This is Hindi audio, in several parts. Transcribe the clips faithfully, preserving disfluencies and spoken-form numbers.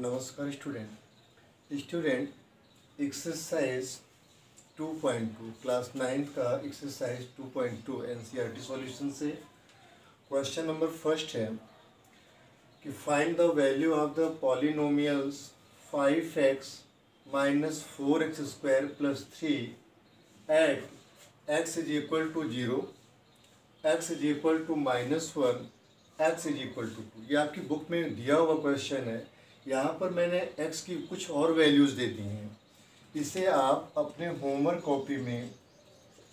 नमस्कार student student exercise two point two class ninth का exercise two point two NCERT solution से क्वेश्चन नंबर फर्स्ट है कि find the value of the polynomials five x minus four x square plus three at x is equal to zero, x is equal to minus one, x is equal to two. ये आपकी बुक में दिया हुआ क्वेश्चन है। यहाँ पर मैंने एक्स की कुछ और वैल्यूज़ दे दी हैं। इसे आप अपने होमवर्क कॉपी में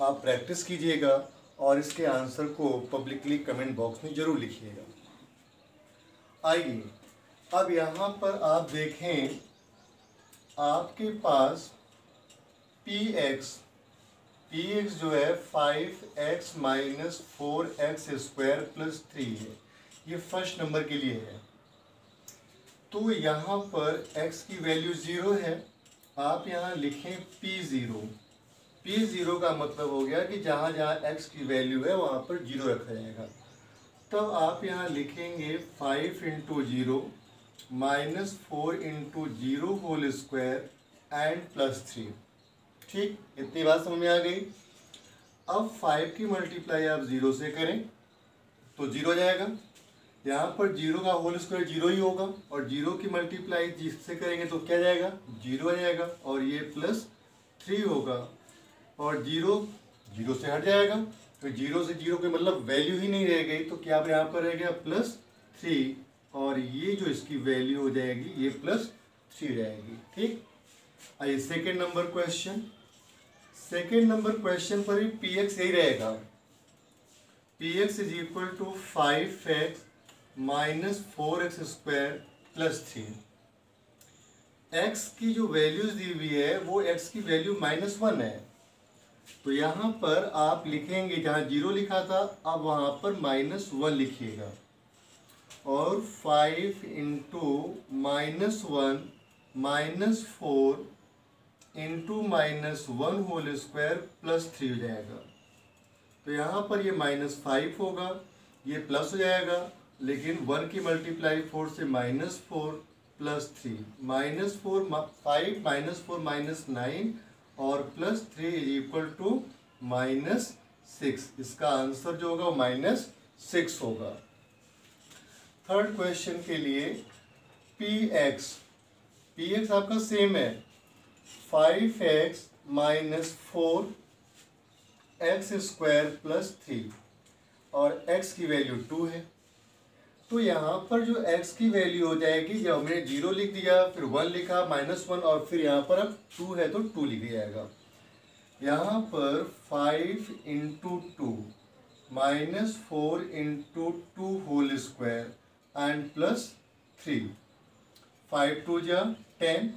आप प्रैक्टिस कीजिएगा और इसके आंसर को पब्लिकली कमेंट बॉक्स में ज़रूर लिखिएगा। आइए अब यहाँ पर आप देखें, आपके पास पी एक्स पी एक्स जो है five x minus four x square plus three है। ये फर्स्ट नंबर के लिए है। तो यहाँ पर x की वैल्यू ज़ीरो है। आप यहाँ लिखें पी ज़ीरो। पी ज़ीरो का मतलब हो गया कि जहाँ जहाँ x की वैल्यू है वहाँ पर ज़ीरो रखा जाएगा। तब तो आप यहाँ लिखेंगे five into zero minus four into zero whole square and plus three. ठीक, इतनी बात समझ में आ गई। अब फाइव की मल्टीप्लाई आप ज़ीरो से करें तो ज़ीरो जाएगा। यहाँ पर जीरो का होल स्क्वायर जीरो ही होगा और जीरो की मल्टीप्लाई जिससे करेंगे तो क्या जाएगा, जीरो जाएगा और ये प्लस थ्री होगा और जीरो जीरो से हट जाएगा। तो जीरो से जीरो के मतलब वैल्यू ही नहीं रह गई। तो क्या यहाँ पर रह गया प्लस थ्री और ये जो इसकी वैल्यू हो जाएगी ये प्लस थ्री रहेगी। ठीक, आइए second number question. Second number question पर भी पी एक्स यही रहेगा। P x is equal to five x minus four x square plus three. X की जो वैल्यूज दी हुई है वो एक्स की वैल्यू माइनस वन है। तो यहाँ पर आप लिखेंगे, जहाँ जीरो लिखा था अब वहाँ पर माइनस वन लिखिएगा और five into minus one minus four into minus one whole square plus three हो जाएगा। तो यहाँ पर ये माइनस फाइव होगा, ये प्लस हो जाएगा, लेकिन वन की मल्टीप्लाई फोर से minus four plus three, minus four five minus four minus nine और plus three is equal to minus six. इसका आंसर जो होगा वो माइनस सिक्स होगा। थर्ड क्वेश्चन के लिए पी एक्स पी एक्स आपका सेम है, five x minus four x square plus three और x की वैल्यू टू है। तो यहाँ पर जो x की वैल्यू हो जाएगी, जब हमने जीरो लिख दिया फिर वन लिखा माइनस वन और फिर यहाँ पर अब टू है तो टू लिख दिया जाएगा। यहाँ पर five into two minus four into two whole square and plus three. Five two जा टेन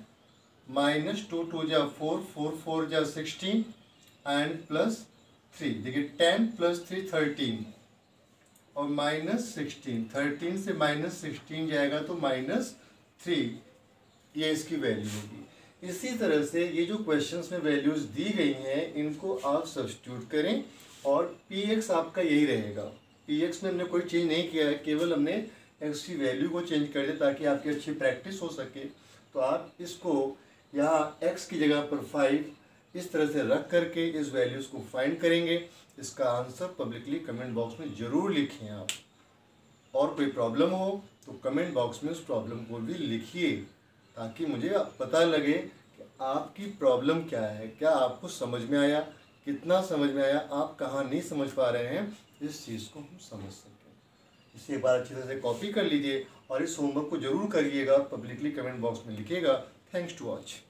माइनस टू टू जा फोर, फोर फोर जा सिक्सटीन एंड प्लस थ्री। देखिए टेन प्लस थ्री थर्टीन और माइनस सिक्सटीन, थर्टीन से माइनस सिक्सटीन जाएगा तो माइनस थ्री, ये इसकी वैल्यू होगी। इसी तरह से ये जो क्वेश्चंस में वैल्यूज़ दी गई हैं इनको आप सब्स्टिट्यूट करें और पी एक्स आपका यही रहेगा। पी एक्स में हमने कोई चेंज नहीं किया है, केवल हमने एक्स की वैल्यू को चेंज कर दिया ताकि आपकी अच्छी प्रैक्टिस हो सके। तो आप इसको यहाँ एक्स की जगह पर फाइव इस तरह से रख करके इस वैल्यूज़ को फाइंड करेंगे। इसका आंसर पब्लिकली कमेंट बॉक्स में ज़रूर लिखें आप, और कोई प्रॉब्लम हो तो कमेंट बॉक्स में उस प्रॉब्लम को भी लिखिए ताकि मुझे पता लगे कि आपकी प्रॉब्लम क्या है, क्या आपको समझ में आया, कितना समझ में आया, आप कहाँ नहीं समझ पा रहे हैं, इस चीज़ को हम समझ सकें। इसे एक बार अच्छी तरह से कॉपी कर लीजिए और इस होमवर्क को जरूर करिएगा और पब्लिकली कमेंट बॉक्स में लिखिएगा। Thanks to watch.